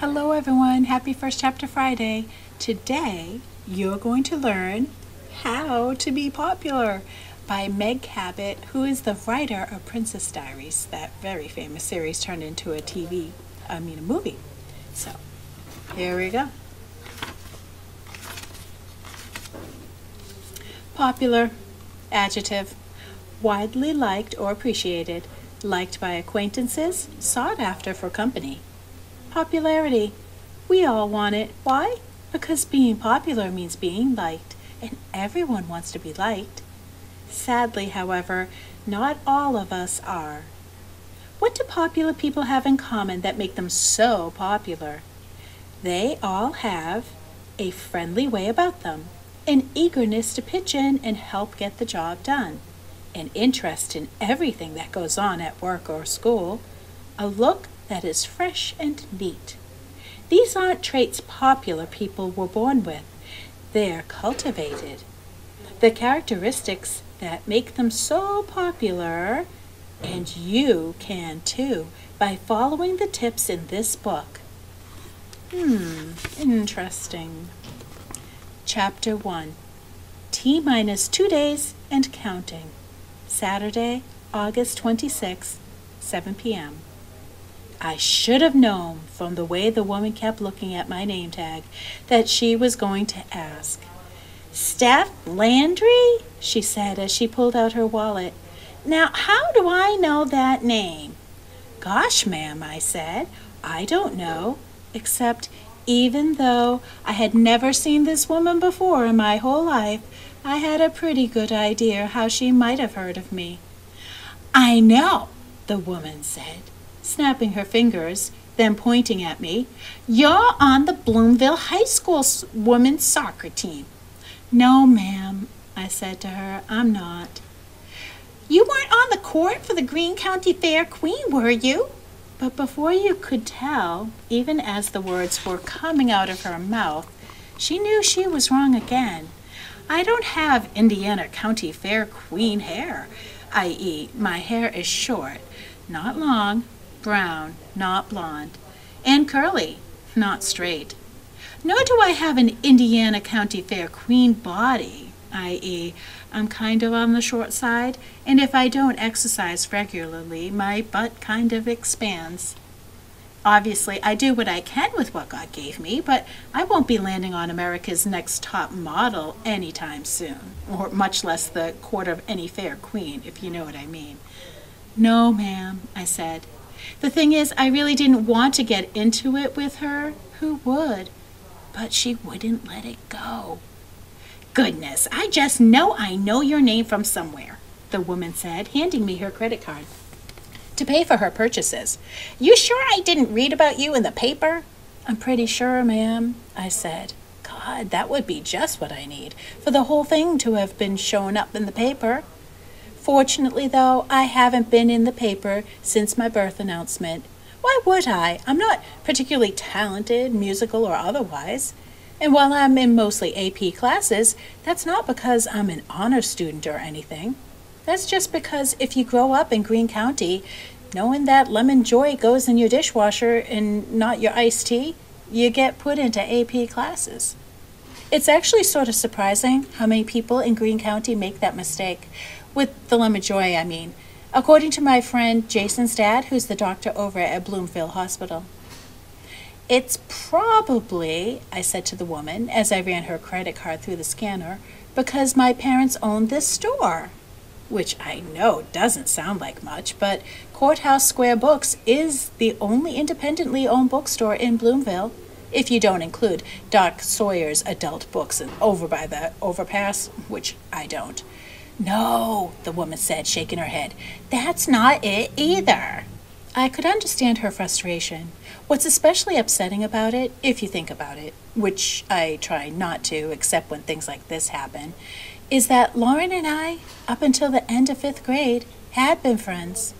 Hello everyone, happy First Chapter Friday. Today you're going to learn How to Be Popular by Meg Cabot, who is the writer of Princess Diaries, that very famous series turned into a movie. So here we go. Popular, adjective, widely liked or appreciated, liked by acquaintances, sought after for company. Popularity. We all want it. Why? Because being popular means being liked, and everyone wants to be liked. Sadly, however, not all of us are. What do popular people have in common that make them so popular? They all have a friendly way about them, an eagerness to pitch in and help get the job done, an interest in everything that goes on at work or school, a look that is fresh and neat. These aren't traits popular people were born with. They're cultivated. The characteristics that make them so popular, and you can too, by following the tips in this book. Interesting. Chapter 1. T-minus 2 days and counting. Saturday, August 26, 7 p.m. I should have known from the way the woman kept looking at my name tag that she was going to ask. "Steph Landry?" she said as she pulled out her wallet. "Now, how do I know that name?" "Gosh, ma'am," I said, "I don't know," except even though I had never seen this woman before in my whole life, I had a pretty good idea how she might have heard of me. "I know," the woman said, snapping her fingers, then pointing at me. "You're on the Bloomville High School women's soccer team." "No, ma'am," I said to her, "I'm not." "You weren't on the court for the Green County Fair Queen, were you?" But before you could tell, even as the words were coming out of her mouth, she knew she was wrong again. I don't have Indiana County Fair Queen hair, i.e., my hair is short, not long, brown, not blonde, and curly, not straight. Nor do I have an Indiana County Fair Queen body, i.e., I'm kind of on the short side, and if I don't exercise regularly, my butt kind of expands. Obviously, I do what I can with what God gave me, but I won't be landing on America's Next Top Model anytime soon, or much less the court of any fair queen, if you know what I mean. "No, ma'am," I said. The thing is, I really didn't want to get into it with her. Who would? But she wouldn't let it go. "Goodness, I just know I know your name from somewhere," the woman said, handing me her credit card to pay for her purchases. "You sure I didn't read about you in the paper?" "I'm pretty sure, ma'am," I said. God, that would be just what I need for the whole thing to have been shown up in the paper. Fortunately, though, I haven't been in the paper since my birth announcement. Why would I? I'm not particularly talented, musical or otherwise. And while I'm in mostly AP classes, that's not because I'm an honor student or anything. That's just because if you grow up in Green County, knowing that Lemon Joy goes in your dishwasher and not your iced tea, you get put into AP classes. It's actually sort of surprising how many people in Green County make that mistake. With the Lemon Joy, I mean. According to my friend Jason's dad, who's the doctor over at Bloomville Hospital. "It's probably," I said to the woman, as I ran her credit card through the scanner, "because my parents owned this store." Which I know doesn't sound like much, but Courthouse Square Books is the only independently owned bookstore in Bloomville, if you don't include Doc Sawyer's adult books over by the overpass, which I don't. "No," the woman said, shaking her head. "That's not it either." I could understand her frustration. What's especially upsetting about it, if you think about it, which I try not to except when things like this happen, is that Lauren and I, up until the end of 5th grade, had been friends.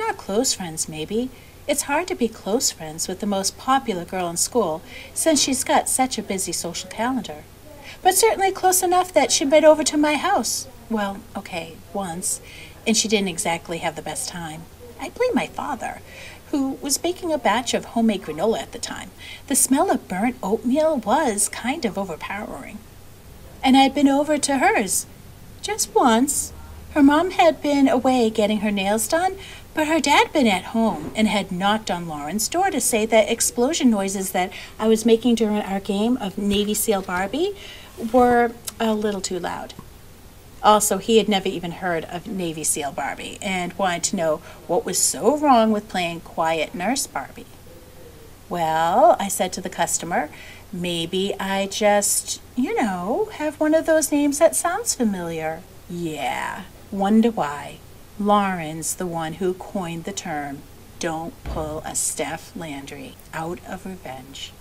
Not close friends, maybe. It's hard to be close friends with the most popular girl in school since she's got such a busy social calendar. But certainly close enough that she made over to my house. Well, okay, once, and she didn't exactly have the best time. I blame my father, who was baking a batch of homemade granola at the time. The smell of burnt oatmeal was kind of overpowering. And I'd been over to hers, just once. Her mom had been away getting her nails done, but her dad had been at home and had knocked on Lauren's door to say that explosion noises that I was making during our game of Navy Seal Barbie were a little too loud. Also, he had never even heard of Navy Seal Barbie and wanted to know what was so wrong with playing Quiet Nurse Barbie. Well, I said to the customer, maybe I just, you know, have one of those names that sounds familiar. Yeah, wonder why. Lauren's the one who coined the term, don't pull a Steph Landry out of revenge.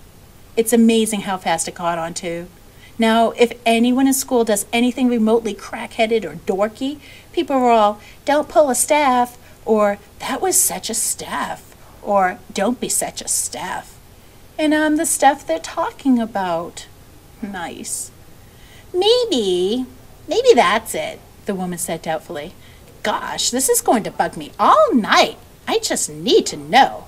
It's amazing how fast it caught on to. Now, if anyone in school does anything remotely crack-headed or dorky, people are all, don't pull a Steph, or that was such a Steph, or don't be such a Steph. And I'm the Steph they're talking about. Nice. Maybe that's it, the woman said doubtfully. Gosh, this is going to bug me all night. I just need to know.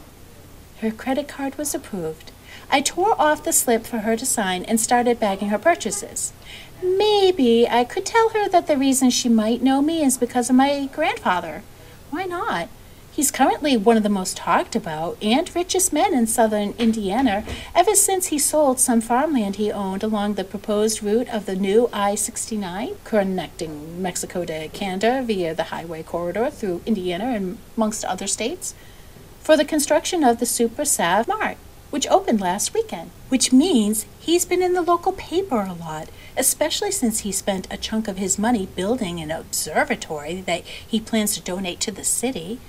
Her credit card was approved. I tore off the slip for her to sign and started bagging her purchases. Maybe I could tell her that the reason she might know me is because of my grandfather. Why not? He's currently one of the most talked about and richest men in southern Indiana ever since he sold some farmland he owned along the proposed route of the new I-69, connecting Mexico to Canada via the highway corridor through Indiana and amongst other states, for the construction of the Super Sav Mart, which opened last weekend, which means he's been in the local paper a lot, especially since he spent a chunk of his money building an observatory that he plans to donate to the city,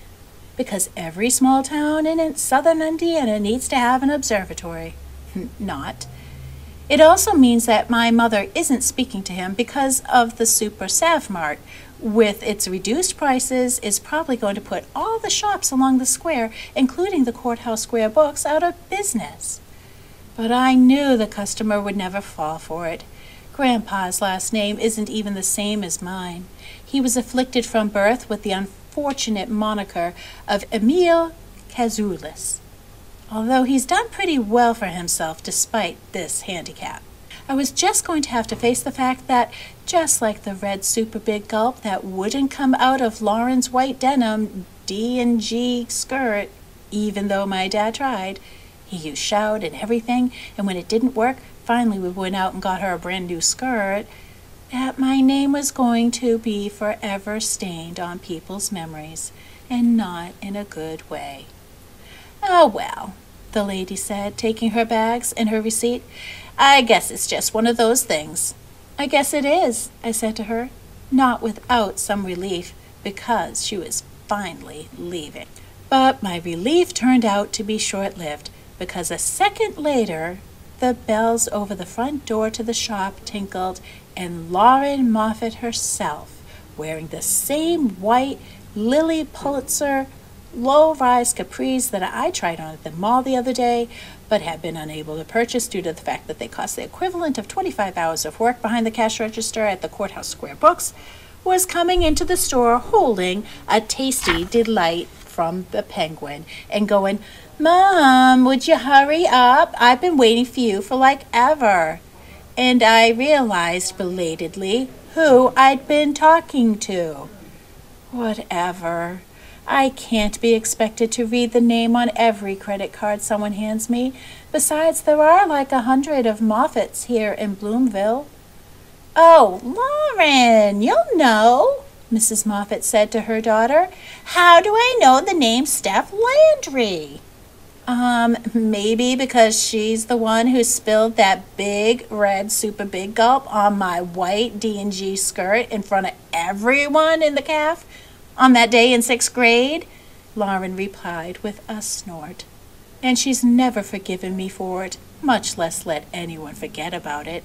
because every small town in southern Indiana needs to have an observatory. Not. It also means that my mother isn't speaking to him because of the Super Sav Mart, with its reduced prices, is probably going to put all the shops along the square, including the Courthouse Square Books, out of business. But I knew the customer would never fall for it. Grandpa's last name isn't even the same as mine. He was afflicted from birth with the unfortunate moniker of Emil Cazoulis, although he's done pretty well for himself despite this handicap. I was just going to have to face the fact that, just like the red super big gulp that wouldn't come out of Lauren's white denim D&G skirt, even though my dad tried, he used shout and everything, and when it didn't work, finally we went out and got her a brand new skirt, that my name was going to be forever stained on people's memories, and not in a good way. Oh well, the lady said, taking her bags and her receipt. I guess it's just one of those things. I guess it is, I said to her, not without some relief, because she was finally leaving. But my relief turned out to be short-lived, because a second later, the bells over the front door to the shop tinkled, and Lauren Moffatt herself, wearing the same white Lily Pulitzer low-rise capris that I tried on at the mall the other day, but had been unable to purchase due to the fact that they cost the equivalent of 25 hours of work behind the cash register at the Courthouse Square Books, was coming into the store holding a tasty delight from the penguin and going, Mom, would you hurry up? I've been waiting for you for like ever. And I realized belatedly who I'd been talking to. Whatever. I can't be expected to read the name on every credit card someone hands me. Besides, there are like 100 of Moffatts here in Bloomville. Oh, Lauren, you'll know, Mrs. Moffatt said to her daughter. How do I know the name Steph Landry? Maybe because she's the one who spilled that big red super big gulp on my white D&G skirt in front of everyone in the calf. On that day in 6th grade, Lauren replied with a snort. And she's never forgiven me for it, much less let anyone forget about it.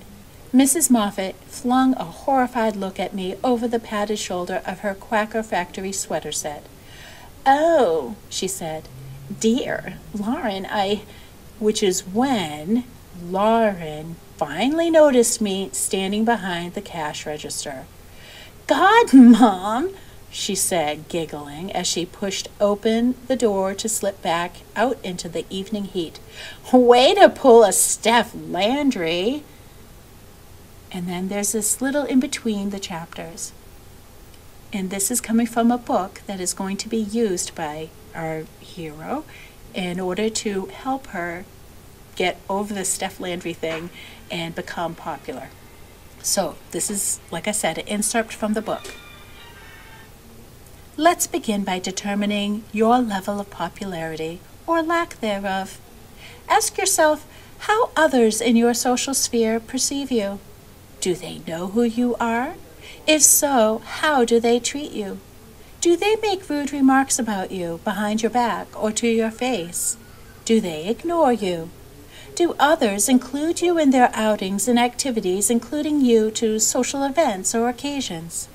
Mrs. Moffatt flung a horrified look at me over the padded shoulder of her Quaker Factory sweater set. Oh, she said, dear, Lauren, I... Which is when Lauren finally noticed me standing behind the cash register. God, Mom! she said, giggling, as she pushed open the door to slip back out into the evening heat. Way to pull a Steph Landry! And then there's this little in between the chapters. And this is coming from a book that is going to be used by our hero in order to help her get over the Steph Landry thing and become popular. So this is, like I said, an excerpt from the book. Let's begin by determining your level of popularity or lack thereof. Ask yourself how others in your social sphere perceive you. Do they know who you are? If so, how do they treat you? Do they make rude remarks about you behind your back or to your face? Do they ignore you? Do others include you in their outings and activities, including you to social events or occasions?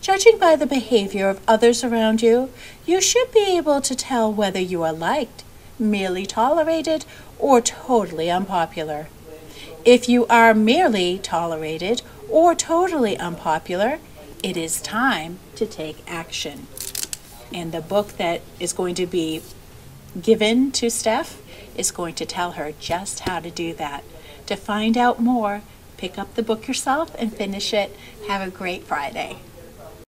Judging by the behavior of others around you, you should be able to tell whether you are liked, merely tolerated, or totally unpopular. If you are merely tolerated or totally unpopular, it is time to take action. And the book that is going to be given to Steph is going to tell her just how to do that. To find out more, pick up the book yourself and finish it. Have a great Friday.